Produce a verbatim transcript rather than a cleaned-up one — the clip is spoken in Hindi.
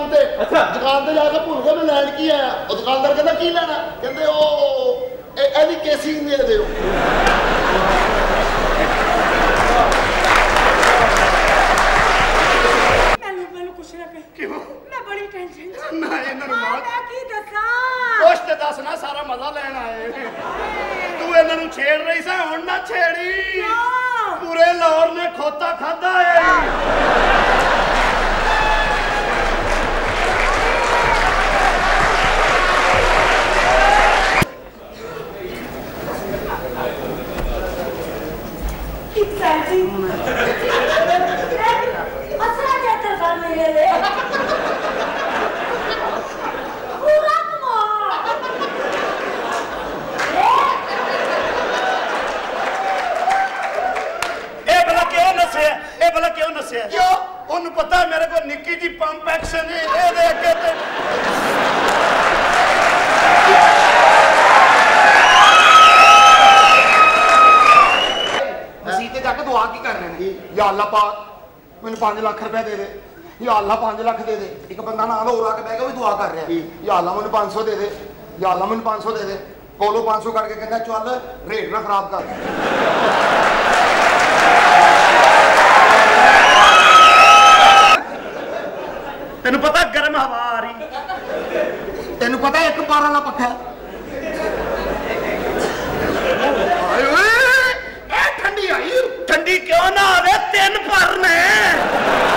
दुकान से अच्छा दुकान से जाके भूल गया मैं लैंड की आया और दुकानदार कहता की लेना कहते ओ एदी केसिंग दे दियो मैनू मैनू कुछ ना कह क्यों मैं बड़ी टेंशन में ना ये नरमा मैं की दसा कुछ तो दस ना सारा मजा लेना आए तू इन्हां नू छेड़ रही सा हुण ना छेड़ी पूरे लाहौर ने खोता खादा है जी असरा जाता था मेरे ले पूरा कमो ए भला क्यों नसे ए भला क्यों नसे क्यों उन्हें पता है मेरे को निक्की जी पंप एक्शन है ए देख के ते दुआ की कर रहे हैं या अल्लाह पाक मैंने पांच लाख रुपया दे दे या अल्लाह पांच लाख दे दे एक बंदा नाल और आके बैठा भी दुआ कर रहा है या अल्लाह मैंने पांच सौ दे दे या अल्लाह मैंने पांच सौ दे दे कोलो पांच सौ करके कहता चल रेट ना खराब कर तेन पता गर्म हवा आ रही तेन पता एक बार वाला पक्का ठंडी क्यों ना आवे तीन पर ने